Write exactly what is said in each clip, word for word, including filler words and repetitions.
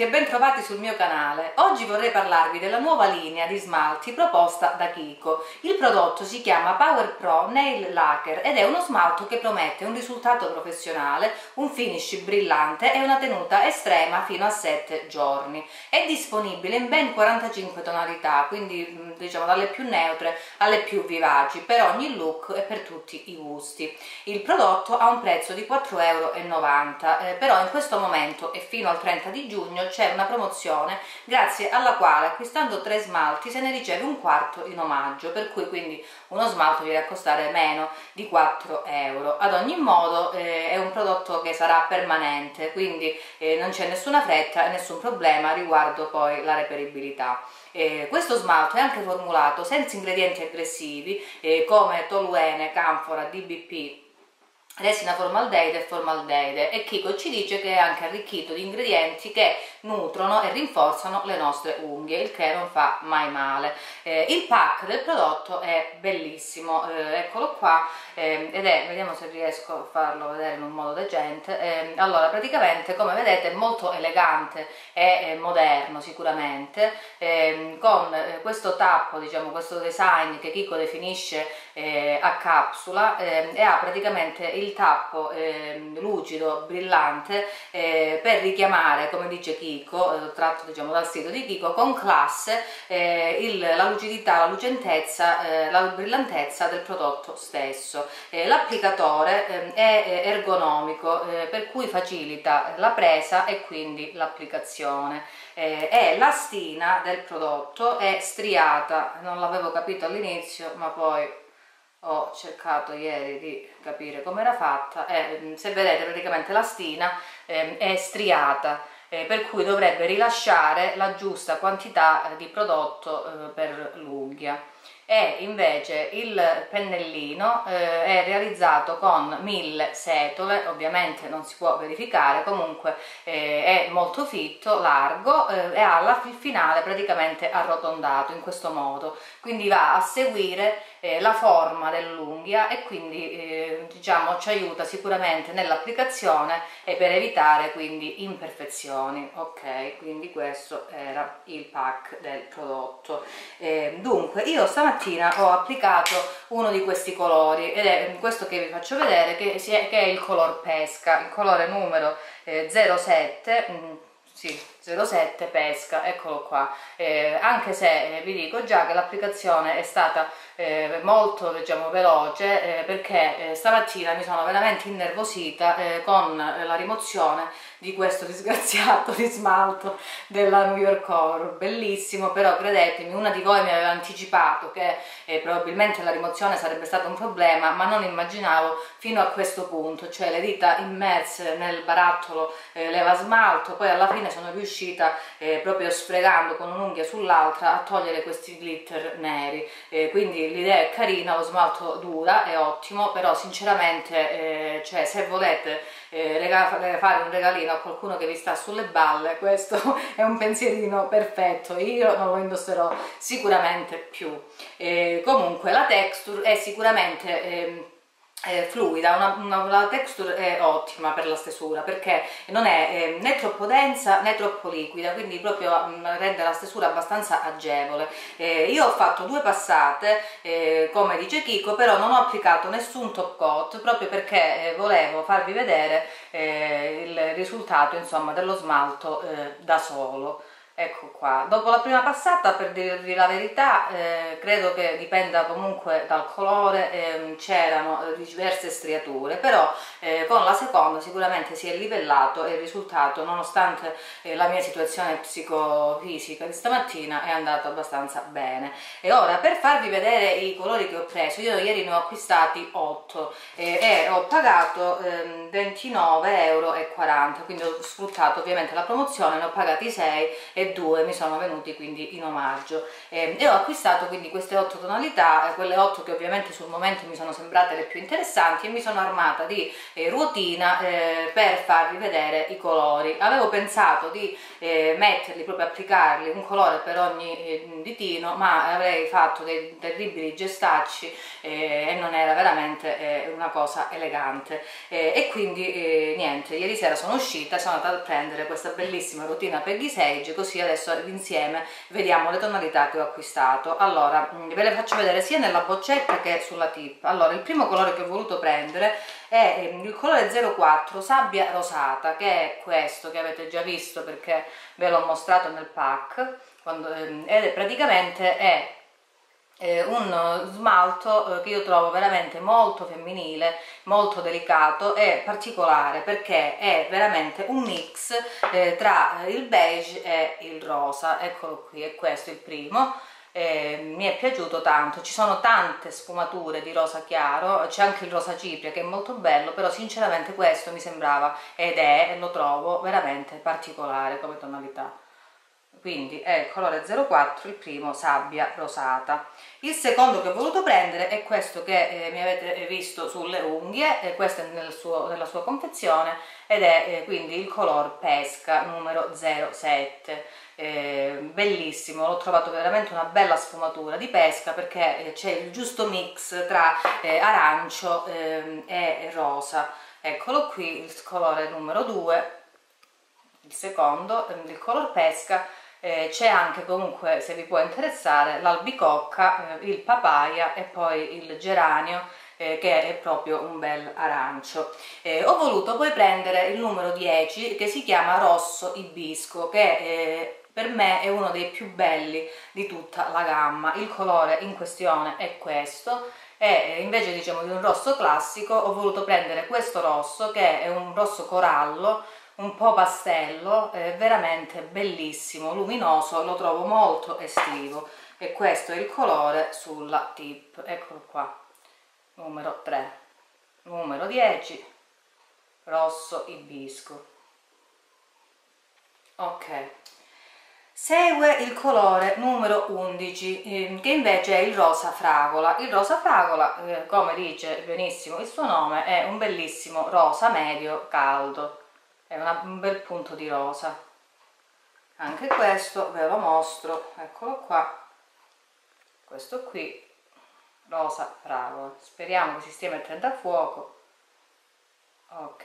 tutti e bentrovati sul mio canale. Oggi vorrei parlarvi della nuova linea di smalti proposta da Kiko. Il prodotto si chiama Power Pro Nail Lacquer ed è uno smalto che promette un risultato professionale, un finish brillante e una tenuta estrema fino a sette giorni. È disponibile in ben quarantacinque tonalità, quindi diciamo dalle più neutre alle più vivaci, per ogni look e per tutti i gusti. Il prodotto ha un prezzo di quattro virgola novanta euro, eh, però in questo momento e fino al trenta di giugno c'è una promozione grazie alla quale, acquistando tre smalti, se ne riceve un quarto in omaggio, per cui quindi uno smalto viene a costare meno di quattro euro. Ad ogni modo eh, è un prodotto che sarà permanente, quindi eh, non c'è nessuna fretta e nessun problema riguardo poi la reperibilità. Eh, questo smalto è anche formulato senza ingredienti aggressivi eh, come toluene, canfora, D B P, resina formaldeide e formaldeide, e Kiko ci dice che è anche arricchito di ingredienti che nutrono e rinforzano le nostre unghie, il che non fa mai male. Eh, il pack del prodotto è bellissimo, eh, eccolo qua, eh, ed è, vediamo se riesco a farlo vedere in un modo decente. Eh, allora, praticamente, come vedete, è molto elegante e moderno sicuramente, eh, con questo tappo, diciamo questo design che Kiko definisce eh, a capsula, eh, e ha praticamente il tappo eh, lucido, brillante, eh, per richiamare, come dice Kiko, Kiko, tratto diciamo dal sito di Kiko, con classe eh, il, la lucidità, la lucentezza, eh, la brillantezza del prodotto stesso. Eh, L'applicatore eh, è ergonomico, eh, per cui facilita la presa e quindi l'applicazione. Eh, e la stina del prodotto è striata, non l'avevo capito all'inizio, ma poi ho cercato ieri di capire come era fatta. Eh, se vedete, praticamente la stina eh, è striata. Eh, per cui dovrebbe rilasciare la giusta quantità eh, di prodotto eh, per l'unghia. E invece il pennellino eh, è realizzato con mille setole, ovviamente non si può verificare, comunque eh, è molto fitto, largo, eh, e ha il finale praticamente arrotondato in questo modo, quindi va a seguire eh, la forma dell'unghia e quindi eh, diciamo ci aiuta sicuramente nell'applicazione e per evitare quindi imperfezioni. Ok, quindi questo era il pack del prodotto. Eh, dunque io stamattina ho applicato uno di questi colori ed è questo che vi faccio vedere, che, si è, che è il color pesca, il colore numero eh, zero sette, mm, sì, zero sette pesca, eccolo qua. Eh, anche se eh, vi dico già che l'applicazione è stata eh, molto, diciamo, veloce, eh, perché eh, stamattina mi sono veramente innervosita eh, con la rimozione di questo disgraziato di smalto della New York Core, bellissimo, però credetemi, una di voi mi aveva anticipato che eh, probabilmente la rimozione sarebbe stata un problema, ma non immaginavo fino a questo punto, cioè le dita immerse nel barattolo eh, leva smalto. Poi alla fine sono riuscita eh, proprio sfregando con un'unghia sull'altra a togliere questi glitter neri, eh, quindi l'idea è carina, lo smalto dura, è ottimo, però sinceramente eh, cioè, se volete eh, fare un regalino a qualcuno che vi sta sulle balle, questo è un pensierino perfetto. Io non lo indosserò sicuramente più. Eh, comunque la texture è sicuramente eh, Eh, fluida, una, una, la texture è ottima per la stesura, perché non è eh, né troppo densa né troppo liquida, quindi proprio mh, rende la stesura abbastanza agevole. Eh, io ho fatto due passate eh, come dice Kiko, però non ho applicato nessun top coat proprio perché eh, volevo farvi vedere eh, il risultato, insomma, dello smalto eh, da solo. Ecco qua, dopo la prima passata, per dirvi la verità, eh, credo che dipenda comunque dal colore, eh, c'erano diverse striature, però eh, con la seconda sicuramente si è livellato e il risultato, nonostante eh, la mia situazione psicofisica di stamattina, è andato abbastanza bene. E ora, per farvi vedere i colori che ho preso, io ieri ne ho acquistati otto eh, e ho pagato eh, ventinove virgola quaranta euro, quindi ho sfruttato ovviamente la promozione, ne ho pagati sei e e due mi sono venuti quindi in omaggio, eh, e ho acquistato quindi queste otto tonalità, eh, quelle otto che ovviamente sul momento mi sono sembrate le più interessanti, e mi sono armata di eh, ruotina eh, per farvi vedere i colori. Avevo pensato di eh, metterli, proprio applicarli un colore per ogni eh, ditino, ma avrei fatto dei terribili gestacci eh, e non era veramente eh, una cosa elegante, eh, e quindi eh, niente, ieri sera sono uscita e sono andata a prendere questa bellissima rutina Peggy Sage, così adesso insieme vediamo le tonalità che ho acquistato. Allora, ve le faccio vedere sia nella boccetta che sulla tip. Allora, il primo colore che ho voluto prendere è il colore zero quattro sabbia rosata, che è questo che avete già visto perché ve l'ho mostrato nel pack, quando, ed è praticamente è Eh, un smalto eh, che io trovo veramente molto femminile, molto delicato e particolare, perché è veramente un mix eh, tra il beige e il rosa. Eccolo qui, è questo il primo. Eh, mi è piaciuto tanto, ci sono tante sfumature di rosa chiaro, c'è anche il rosa cipria che è molto bello, però sinceramente questo mi sembrava ed è, e lo trovo veramente particolare come tonalità. Quindi è il colore zero quattro, il primo, sabbia rosata. Il secondo che ho voluto prendere è questo che eh, mi avete visto sulle unghie, eh, questa è nel suo, nella sua confezione, ed è eh, quindi il color pesca numero zero sette. Eh, bellissimo, l'ho trovato veramente una bella sfumatura di pesca, perché eh, c'è il giusto mix tra eh, arancio eh, e rosa. Eccolo qui, il colore numero due, il secondo, il color pesca. Eh, c'è anche comunque, se vi può interessare, l'albicocca, eh, il papaya e poi il geranio, eh, che è proprio un bel arancio. Eh, ho voluto poi prendere il numero dieci, che si chiama rosso ibisco, che è per me è uno dei più belli di tutta la gamma. Il colore in questione è questo, e invece diciamo di un rosso classico ho voluto prendere questo rosso, che è un rosso corallo un po' pastello, eh, veramente bellissimo, luminoso, lo trovo molto estivo, e questo è il colore sulla tip. Eccolo qua, numero tre, numero dieci, rosso ibisco. Ok, segue il colore numero undici, eh, che invece è il rosa fragola. Il rosa fragola, eh, come dice benissimo il suo nome, è un bellissimo rosa medio caldo. È una, un bel punto di rosa, anche questo ve lo mostro, eccolo qua, questo qui, rosa fragola. Speriamo che si stia mettendo a fuoco. Ok,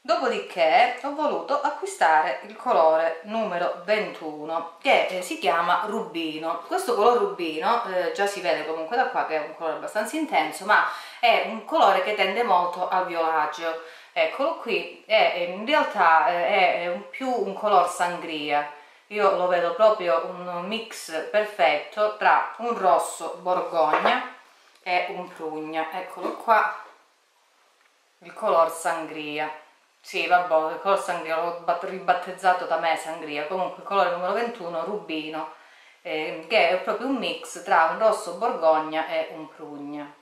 dopodiché ho voluto acquistare il colore numero ventuno, che eh, si chiama rubino. Questo colore rubino eh, già si vede comunque da qua che è un colore abbastanza intenso, ma è un colore che tende molto al violaceo. Eccolo qui, è, in realtà è più un color sangria, io lo vedo proprio un mix perfetto tra un rosso borgogna e un prugna. Eccolo qua, il color sangria, sì vabbè, il color sangria l'ho ribattezzato da me sangria, comunque il colore numero ventuno, rubino, eh, che è proprio un mix tra un rosso borgogna e un prugna.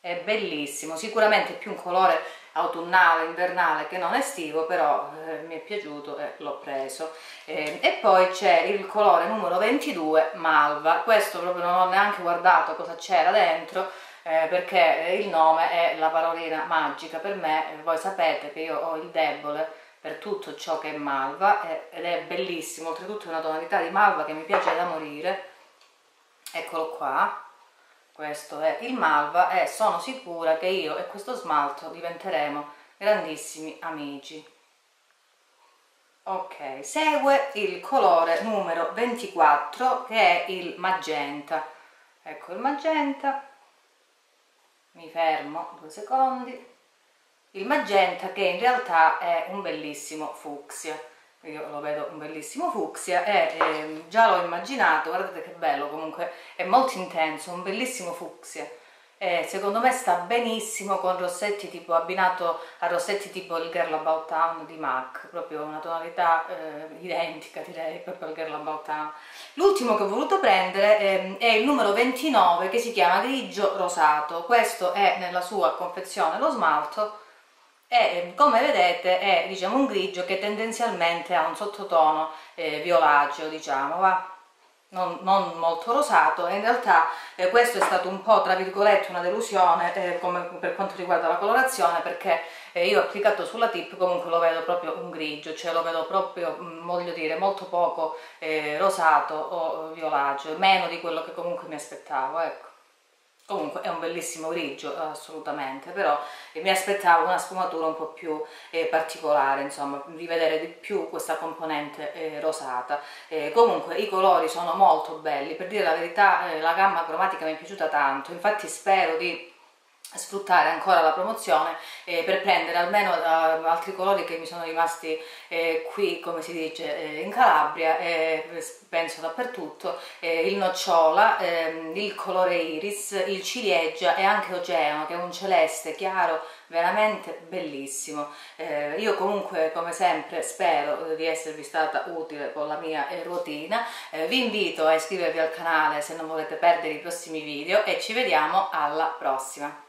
È bellissimo, sicuramente più un colore autunnale, invernale che non estivo, però eh, mi è piaciuto e l'ho preso. Eh, e poi c'è il colore numero ventidue, malva. Questo proprio non ho neanche guardato cosa c'era dentro, eh, perché il nome è la parolina magica per me. Voi sapete che io ho il debole per tutto ciò che è malva, eh, ed è bellissimo, oltretutto è una tonalità di malva che mi piace da morire. Eccolo qua. Questo è il malva e sono sicura che io e questo smalto diventeremo grandissimi amici. Ok, segue il colore numero ventiquattro, che è il magenta. Ecco il magenta, mi fermo due secondi. Il magenta che in realtà è un bellissimo fucsia. Io lo vedo un bellissimo fucsia e eh, già l'ho immaginato, guardate che bello, comunque è molto intenso, un bellissimo fucsia. Eh, secondo me sta benissimo con rossetti tipo, abbinato a rossetti tipo il Girl About Town di MAC, proprio una tonalità eh, identica direi, proprio al Girl About Town. L'ultimo che ho voluto prendere eh, è il numero ventinove, che si chiama grigio rosato. Questo è nella sua confezione lo smalto e come vedete è, diciamo, un grigio che tendenzialmente ha un sottotono eh, violaceo, diciamo, va? Non, non molto rosato, e in realtà eh, questo è stato un po', tra virgolette, una delusione eh, come, per quanto riguarda la colorazione, perché eh, io ho applicato sulla tip, comunque lo vedo proprio un grigio, cioè lo vedo proprio, mh, voglio dire, molto poco eh, rosato o violaceo, meno di quello che comunque mi aspettavo, ecco. Comunque è un bellissimo grigio, assolutamente, però mi aspettavo una sfumatura un po' più eh, particolare, insomma, di vedere di più questa componente eh, rosata. Eh, comunque i colori sono molto belli, per dire la verità eh, la gamma cromatica mi è piaciuta tanto, infatti spero di sfruttare ancora la promozione eh, per prendere almeno uh, altri colori che mi sono rimasti eh, qui, come si dice, eh, in Calabria, eh, penso dappertutto, eh, il nocciola, eh, il colore iris, il ciliegia e anche oceano, che è un celeste chiaro veramente bellissimo. Eh, io comunque, come sempre, spero di esservi stata utile con la mia ruotina, eh, vi invito a iscrivervi al canale se non volete perdere i prossimi video e ci vediamo alla prossima.